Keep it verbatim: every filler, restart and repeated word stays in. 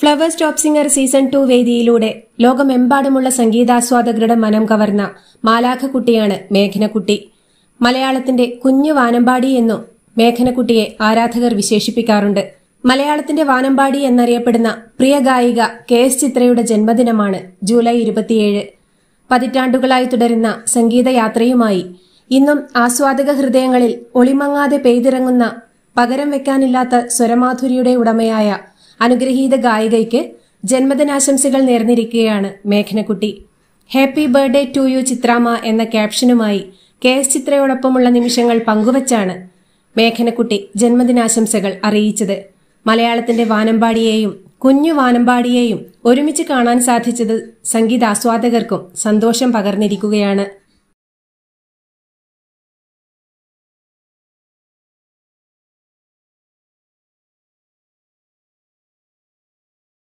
Flowers top singer season two വേദിയിലൂടെ ലോകമെമ്പാടുമുള്ള സംഗീതാസ്വാദകരുടെ മനം കവർന്ന മാലാഖക്കുട്ടിയാണ് മേഘനക്കുട്ടി. മലയാളത്തിന്റെ കുഞ്ഞു വാനമ്പാടി എന്നു മേഘനക്കുട്ടിയെ ആരാധകർ വിശേഷിപ്പിക്കാറുണ്ട്. മലയാളത്തിന്റെ വാനമ്പാടി എന്നറിയപ്പെടുന്ന പ്രിയ ഗായിക കെ എസ് ചിത്രയുടെ ജന്മദിനമാണ് ജൂലൈ ഇരുപത്തിയേഴ്. പതിറ്റാണ്ടുകളായി തുടരുന്ന സംഗീതയാത്രയുമായി ഇന്നും ആസ്വാദക ഹൃദയങ്ങളിൽ ഒളിമങ്ങാതെ പെയ്തിറങ്ങുന്ന പകരം വെക്കാനില്ലാത്ത സ്വരമാധുരിയുടെ ഉടമയായ അനുഗ്രഹീത ഗായികയ്ക്ക് ജന്മദിനാശംസകൾ നേർന്നിരിക്കുകയാണ് മേഘനക്കുട്ടി. ഹാപ്പി ബർത്ത്ഡേ ടു യു ചിത്രാമ്മ എന്ന ക്യാപ്ഷനുമായി കെ എസ് ചിത്രയോടൊപ്പമുള്ള നിമിഷങ്ങൾ പങ്കുവച്ചാണ് മേഘനക്കുട്ടി ജന്മദിനാശംസകൾ അറിയിച്ചത്. മലയാളത്തിന്റെ വാനമ്പാടിയെയും കുഞ്ഞു വാനമ്പാടിയെയും ഒരുമിച്ച് കാണാൻ സാധിച്ചത് സംഗീതാസ്വാദകർക്കും സന്തോഷം പകർന്നിരിക്കുകയാണ്.